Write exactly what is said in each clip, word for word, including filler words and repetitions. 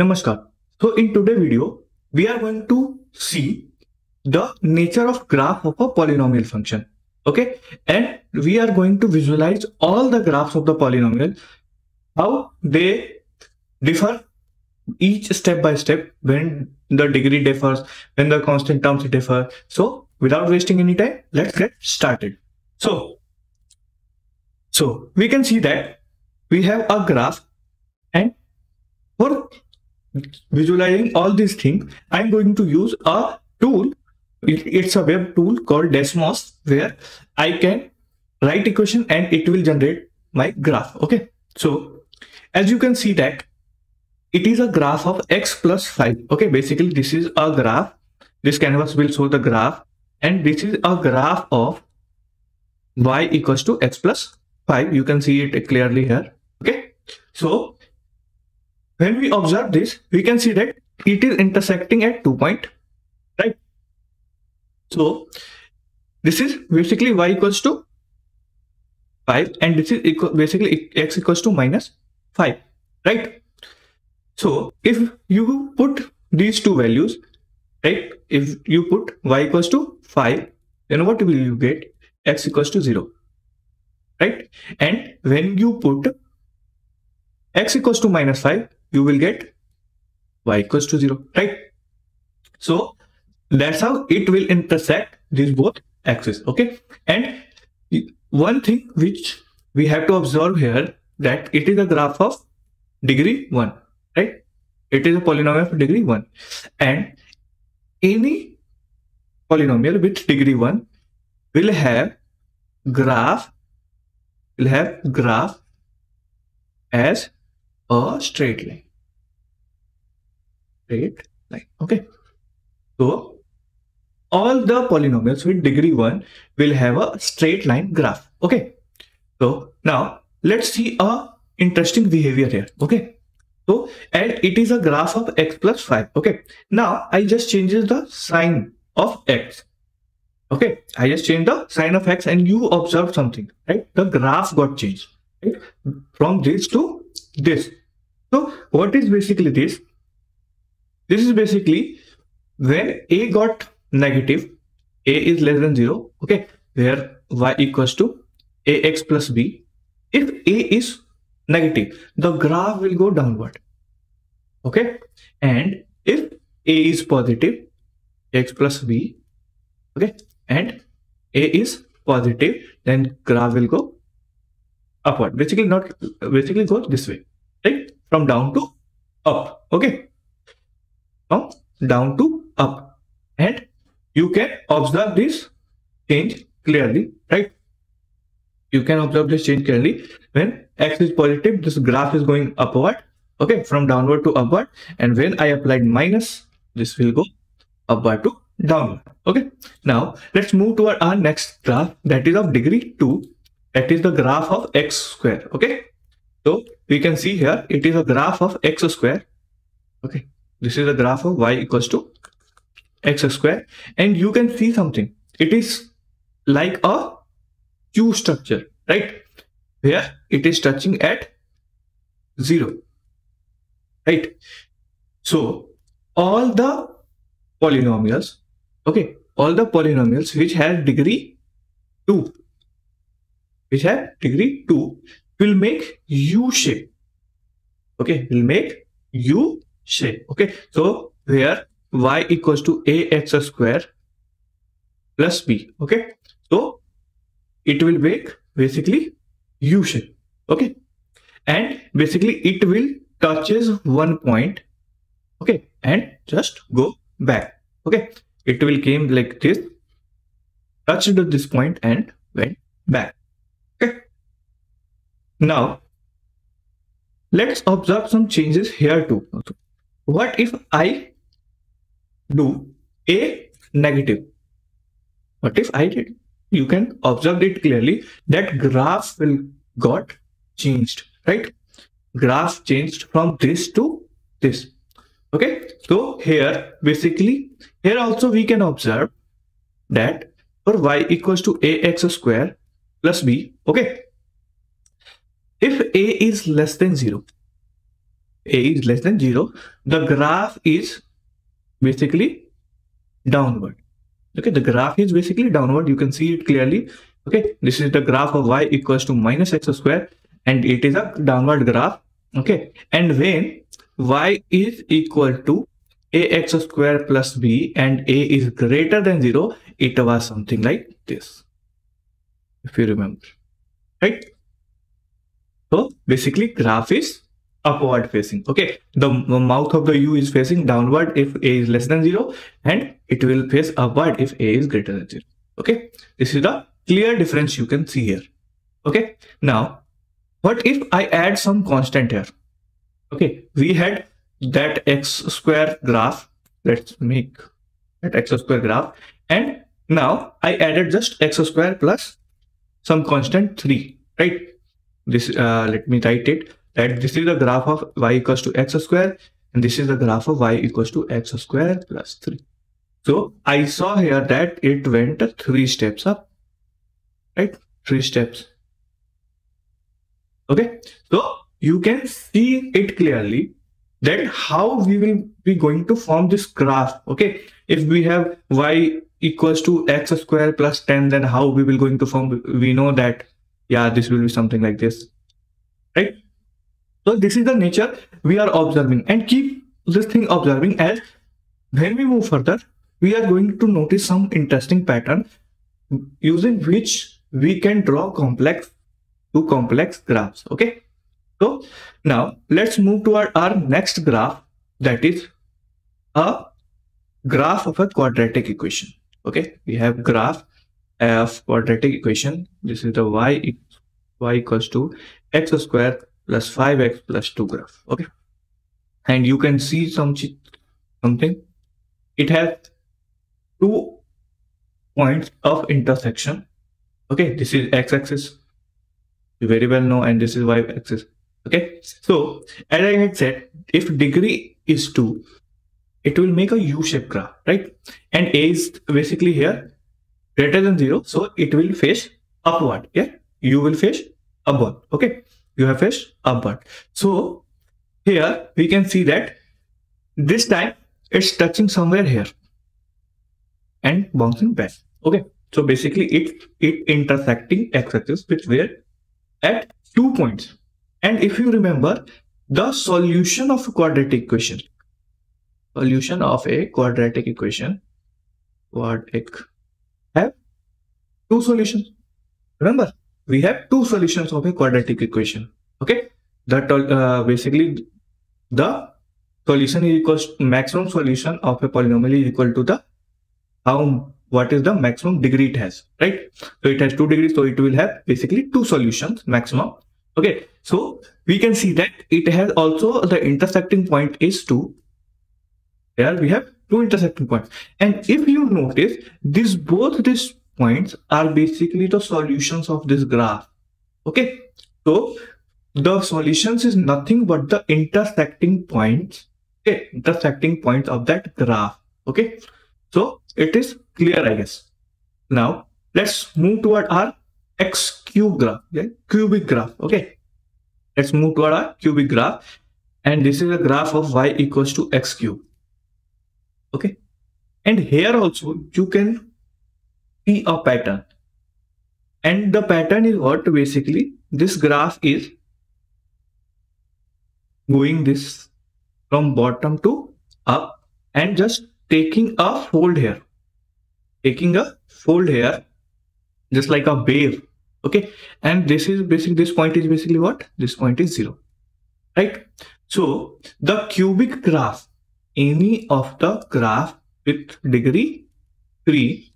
Namaskar. So in today's video, we are going to see the nature of graph of a polynomial function. Okay. And we are going to visualize all the graphs of the polynomial, how they differ each step by step, when the degree differs, when the constant terms differ. So without wasting any time, let's get started. So, so we can see that we have a graph, and for visualizing all these things, I'm going to use a tool. It's a web tool called Desmos, where I can write equation and it will generate my graph. Okay. So as you can see that it is a graph of x plus five. Okay. Basically, this is a graph. This canvas will show the graph, and this is a graph of y equals to x plus five. You can see it clearly here. Okay. So when we observe this, we can see that it is intersecting at two point, right? So this is basically y equals to five, and this is basically x equals to minus five, right? So if you put these two values, right? If you put y equals to five, then what will you get? X equals to zero, right? And when you put x equals to minus five, you will get y equals to zero, right? So that's how it will intersect these both axes. Okay. And one thing which we have to observe here, that it is a graph of degree one, right? It is a polynomial of degree one, and any polynomial with degree one will have graph will have graph as a straight line. Straight line. Okay. So all the polynomials with degree one will have a straight line graph. Okay. So now let's see a interesting behavior here. Okay. So, and it is a graph of x plus five. Okay. Now I just changes the sign of x. Okay. I just change the sign of x, and you observe something, right? The graph got changed, right? From this to this. So what is basically this? This is basically when a got negative, a is less than zero. Okay, where y equals to ax plus b. If a is negative, the graph will go downward. Okay, and if a is positive, x plus b. Okay, and a is positive, then graph will go upward. Basically, not basically goes this way, right? From down to up. Okay, from down to up, and you can observe this change clearly, right? You can observe this change clearly. When x is positive, this graph is going upward. Okay, from downward to upward, and when I applied minus, this will go upward to downward. Okay, now let's move toward our next graph, that is of degree two. That is the graph of x square. Okay. So we can see here, it is a graph of x square. Okay. This is a graph of y equals to x square. And you can see something. It is like a Q structure, right? Where it is touching at zero, right? So all the polynomials, okay, all the polynomials which have degree two, which have degree two, will make U shape. Okay, will make U shape. Okay, so where y equals to ax square plus b. Okay, so it will make basically U shape. Okay, and basically it will touches one point. Okay, and just go back. Okay, it will came like this, touched this point and went back. Now, let's observe some changes here too. What if I do a negative? What if I did? You can observe it clearly that graph will got changed, right? Graph changed from this to this. Okay. So here, basically, here also we can observe that for y equals to ax square plus b. Okay. If a is less than zero, a is less than zero, the graph is basically downward. Okay, the graph is basically downward. You can see it clearly. Okay, this is the graph of y equals to minus x square, and it is a downward graph. Okay, and when y is equal to ax square plus b and a is greater than zero, it was something like this, if you remember, right? So basically graph is upward facing. Okay, the mouth of the u is facing downward if a is less than zero, and it will face upward if a is greater than zero. Okay, this is the clear difference you can see here. Okay, now what if I add some constant here? Okay, we had that x square graph. Let's make that x square graph, and now I added just x square plus some constant three, right? This uh, let me write it that this is the graph of y equals to x square, and this is the graph of y equals to x square plus three. So I saw here that it went three steps up, right? Three steps. Okay, so you can see it clearly that how we will be going to form this graph. Okay, if we have y equals to x square plus ten, then how we will going to form? We know that, yeah, this will be something like this, right? So this is the nature we are observing, and keep this thing observing, as when we move further, we are going to notice some interesting pattern using which we can draw complex to complex graphs. Okay, so now let's move toward our next graph, that is a graph of a quadratic equation. Okay, we have graph of quadratic equation. This is the y y equals to x square plus five x plus two graph. Okay, and you can see some something it has two points of intersection. Okay, this is x-axis, you very well know, and this is y-axis. Okay, so as I had said, if degree is two, it will make a u-shaped graph, right? And a is basically here greater than zero, so it will face upward. Yeah, you will face upward. Okay, you have faced upward. So here we can see that this time it's touching somewhere here and bouncing back. Okay, so basically it it intersecting x-axis with where at two points. And if you remember, the solution of a quadratic equation, solution of a quadratic equation, quadratic have two solutions. Remember, we have two solutions of a quadratic equation. Okay, that uh, basically the solution is equals maximum solution of a polynomial is equal to the how what is the maximum degree it has, right? So it has two degrees, so it will have basically two solutions maximum. Okay, so we can see that it has also the intersecting point is two. Here we have two intersecting points, and if you notice, this both these points are basically the solutions of this graph. Okay, so the solutions is nothing but the intersecting points, okay, intersecting points of that graph. Okay, so it is clear, I guess. Now let's move toward our x cube graph, yeah, cubic graph. Okay, let's move toward our cubic graph, and this is a graph of y equals to x cube. Okay, and here also you can see a pattern, and the pattern is what basically this graph is going this from bottom to up and just taking a fold here, taking a fold here, just like a wave. Okay, and this is basically this point is basically what this point is zero, right? So the cubic graph, any of the graph with degree three,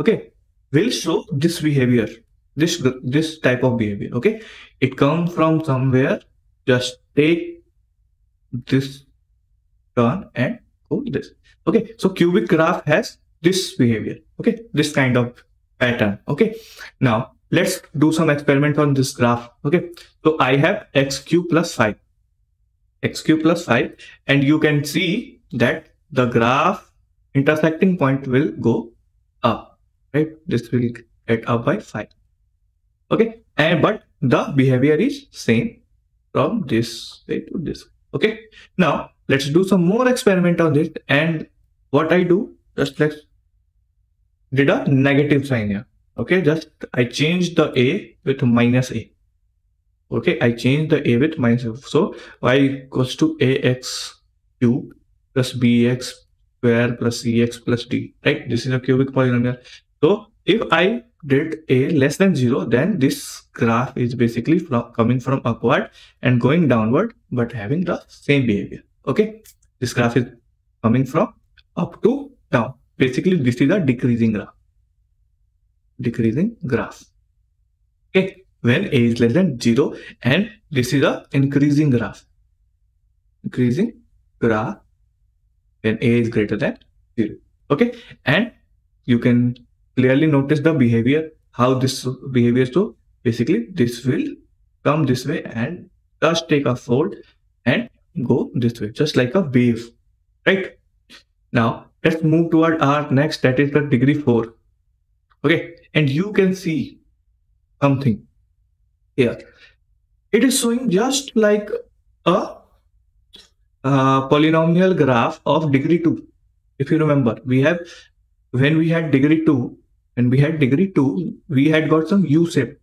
okay, will show this behavior, this this type of behavior. Okay, it comes from somewhere, just take this turn and go this. Okay, so cubic graph has this behavior. Okay, this kind of pattern. Okay, now let's do some experiment on this graph. Okay, so I have x cube plus five, x cube plus five, and you can see that the graph intersecting point will go up, right? This will get up by five. Okay, and but the behavior is same from this way to this. Okay, now let's do some more experiment on this. And what I do, just let's did a negative sign here. Okay, just I changed the a with minus a. Okay, I changed the a with minus a. So y equals to ax cube plus bx square plus cx plus d, right? This is a cubic polynomial. So if I did a less than zero, then this graph is basically from coming from upward and going downward, but having the same behavior. Okay, this graph is coming from up to down. Basically, this is a decreasing graph. Decreasing graph. Okay, when a is less than zero, and this is a increasing graph. Increasing graph when a is greater than zero. Okay, and you can clearly notice the behavior, how this behavior. So basically this will come this way and just take a fold and go this way, just like a wave, right? Now let's move toward our next, that is the degree four. Okay, and you can see something here. It is showing just like a, a polynomial graph of degree two. If you remember, we have when we had degree two, and we had degree two, we had got some U shape,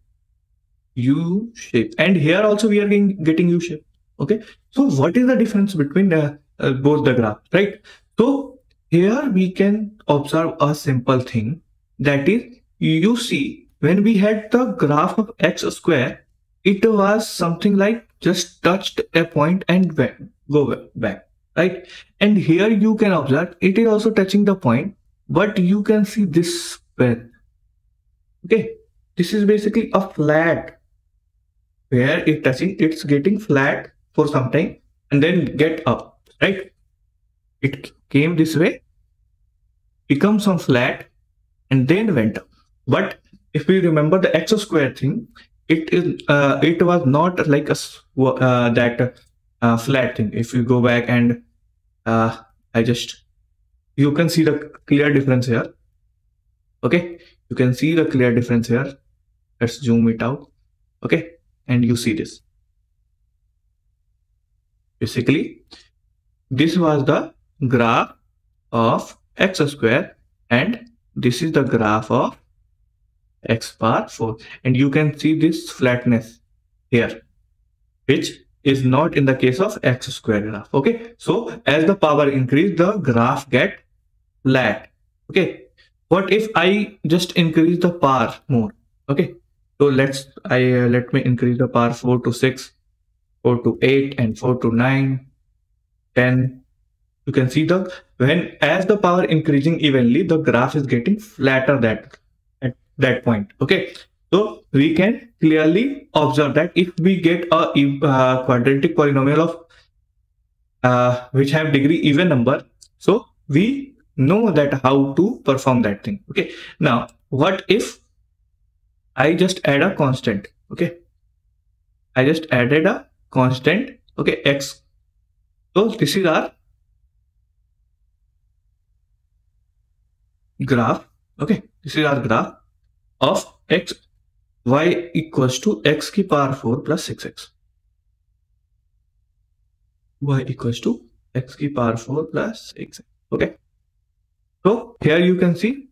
U shape, and here also we are getting U shape. Okay, so what is the difference between uh, uh, both the graphs, right? So here we can observe a simple thing, that is, you see when we had the graph of x square, it was something like just touched a point and back, go back, right? And here you can observe it is also touching the point, but you can see this path. Okay, this is basically a flat where it touching, it's getting flat for some time and then get up, right? It came this way, become some flat, and then went up. But if we remember the x square thing, it is uh, it was not like a uh, that uh, flat thing. If you go back and uh, I just you can see the clear difference here. Okay, you can see the clear difference here. Let's zoom it out. Okay, and you see this. Basically, this was the graph of x square, and this is the graph of x bar four. And you can see this flatness here, which is not in the case of x square graph. Okay, so as the power increase, the graph get flat. Okay, what if I just increase the power more? Okay, so let's I uh, let me increase the power four to six, four to eight, and four to nine, ten. You can see the when as the power increasing evenly, the graph is getting flatter that at that point. Okay, so we can clearly observe that if we get a uh, quadratic polynomial of uh, which have degree even number, so we know that how to perform that thing. Okay, now what if I just add a constant? Okay, I just added a constant. Okay, x. So this is our graph. Okay, this is our graph of x. Y equals to x ki power four plus six x. Y equals to x ki power four plus six x. Okay, so here you can see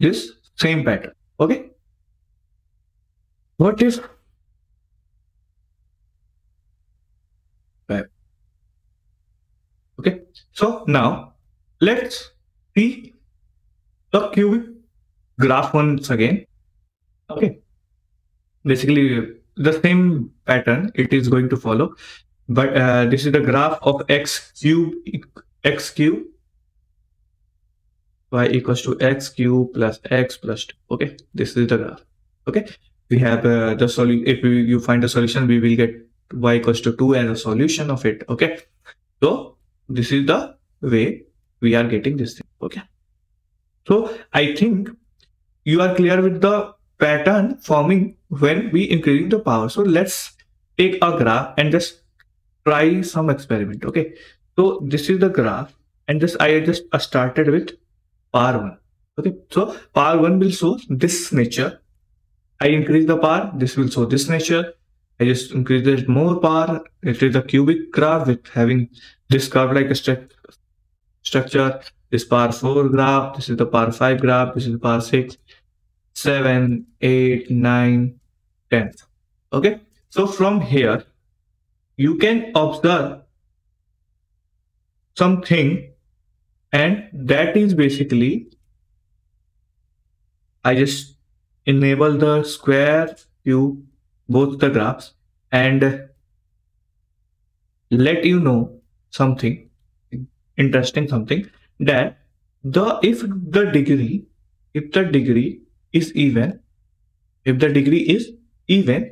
this same pattern. Okay, what if okay, so now let's see the cubic graph once again. Okay, basically the same pattern it is going to follow, but uh, this is the graph of x cube, x cube, y equals to x cube plus x plus two. Okay, this is the graph. Okay, we have uh, the solution. If we, you find a solution, we will get y equals to two as a solution of it. Okay, so this is the way we are getting this thing. Okay, so I think you are clear with the pattern forming when we increasing the power. So let's take a graph and just try some experiment. Okay, so this is the graph, and this I just started with power one. Okay, so power one will show this nature. I increase the power, this will show this nature, I just increase it more power. It is a cubic graph with having this curve like a stru structure. This power four graph, this is the power five graph, this is the power six, seven, eight, nine, ten. Okay, so from here, you can observe something, and that is basically, I just enable the square view, both the graphs, and let you know something interesting, something that the if the degree if the degree is even if the degree is even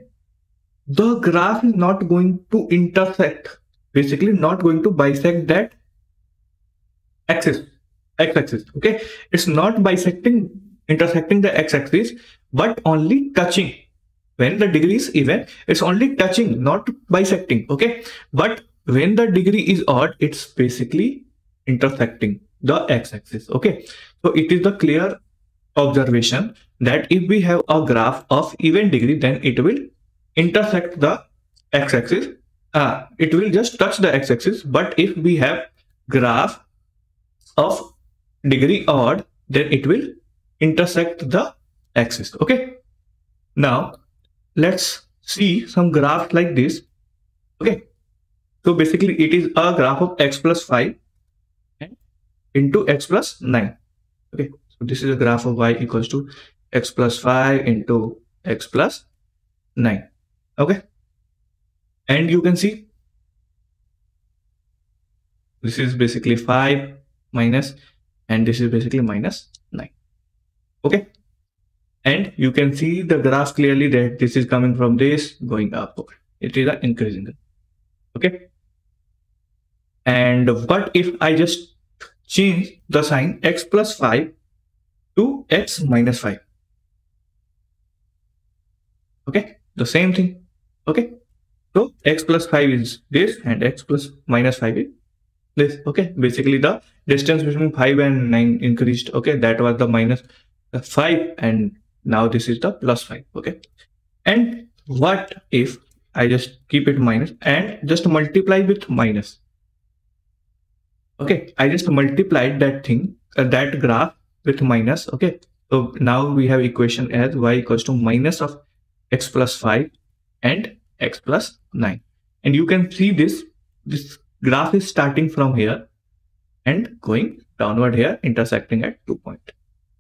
the graph is not going to intersect, basically not going to bisect that axis, x-axis. Okay, it's not bisecting intersecting the x-axis, but only touching. When the degree is even, it's only touching, not bisecting. Okay, but when the degree is odd, it's basically intersecting the x-axis. Okay, so it is the clear observation that if we have a graph of even degree, then it will intersect the x-axis, uh, it will just touch the x-axis. But if we have graph of degree odd, then it will intersect the axis. Okay, now let's see some graphs like this. Okay, so basically it is a graph of x plus five into x plus nine. Okay, so this is a graph of y equals to x plus five into x plus nine. Okay, and you can see this is basically five minus, and this is basically minus nine. Okay, and you can see the graph clearly that this is coming from this, going up. It is an increasing. Okay, and what if I just change the sign x plus five to x minus five? Okay, the same thing. Okay, so x plus five is this and x plus minus five is this. Okay, basically the distance between five and nine increased. Okay, that was the minus five, and now this is the plus five. Okay, and what if I just keep it minus and just multiply with minus? Okay, I just multiplied that thing, uh, that graph with minus. Okay, so now we have equation as y equals to minus of x plus five and x plus nine. And you can see this, this graph is starting from here and going downward here, intersecting at two point.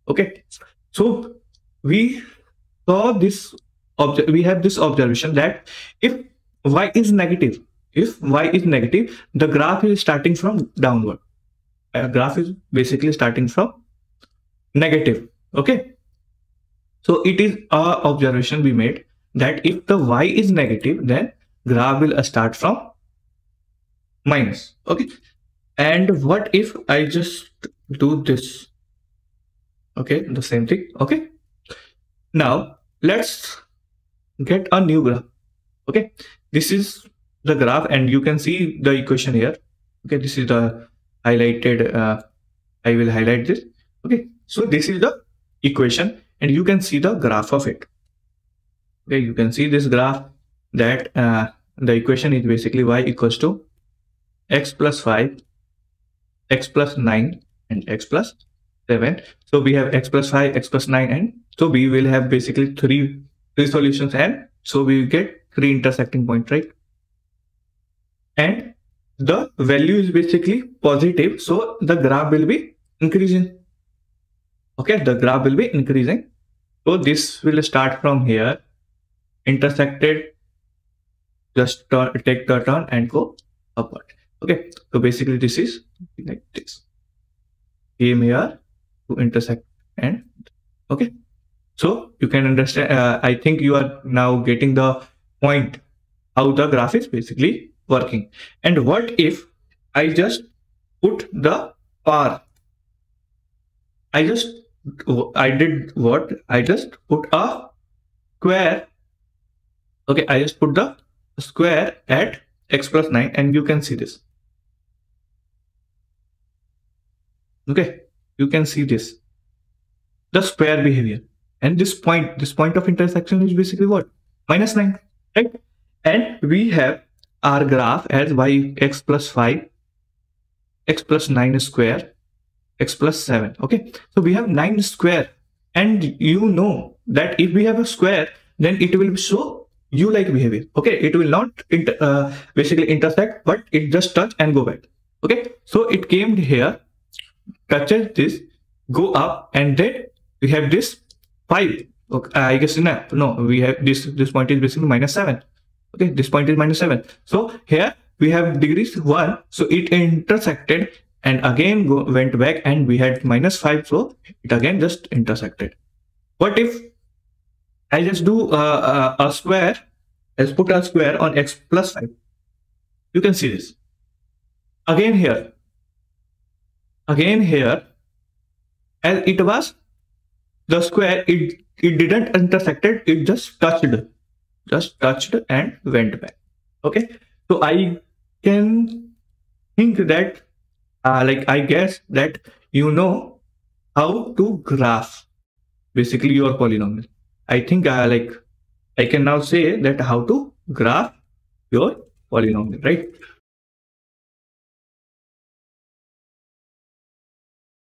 Okay, so we saw this, we have this observation that if y is negative, if y is negative, the graph is starting from downward. A graph is basically starting from negative. Okay, so it is an observation we made that if the y is negative, then graph will start from minus. Okay, and what if I just do this? Okay, the same thing. Okay, now let's get a new graph. Okay, this is the graph, and you can see the equation here. Okay, this is the highlighted, uh, I will highlight this. Okay, so this is the equation, and you can see the graph of it. Okay, you can see this graph that uh, the equation is basically y equals to x plus five, x plus nine, and x plus seven. So we have x plus five, x plus nine, and so we will have basically three three solutions, and so we get three intersecting points, right? And the value is basically positive, so the graph will be increasing. Okay, the graph will be increasing. So this will start from here, intersected, just turn, take the turn and go upward. Okay, so basically this is like this. Came here to intersect and okay. So you can understand, uh, I think you are now getting the point how the graph is basically working. And what if I just put the power? I just I did what? I just put a square. Okay, I just put the square at x plus nine, and you can see this. Okay, you can see this, the square behavior, and this point, this point of intersection is basically what? Minus nine, right? and we have our graph as y x plus five, x plus nine square, x plus seven. Okay, so we have nine square, and you know that if we have a square, then it will show u like behavior. Okay, it will not inter uh, basically intersect, but it just touch and go back. Okay, so it came here, touches this, go up, and then we have this five. Okay, I guess no, no, we have this. This point is basically minus seven. Okay, this point is minus seven. So here we have degrees one. So it intersected and again go, went back, and we had minus five. So it again just intersected. What if I just do uh, a, a square? Let's put a square on x plus five. You can see this again here. Again here, as it was the square, it it didn't intersected. It just touched, just touched and went back. Okay, so I can think that, uh, like I guess that you know how to graph basically your polynomial. I think uh, like I can now say that how to graph your polynomial, right?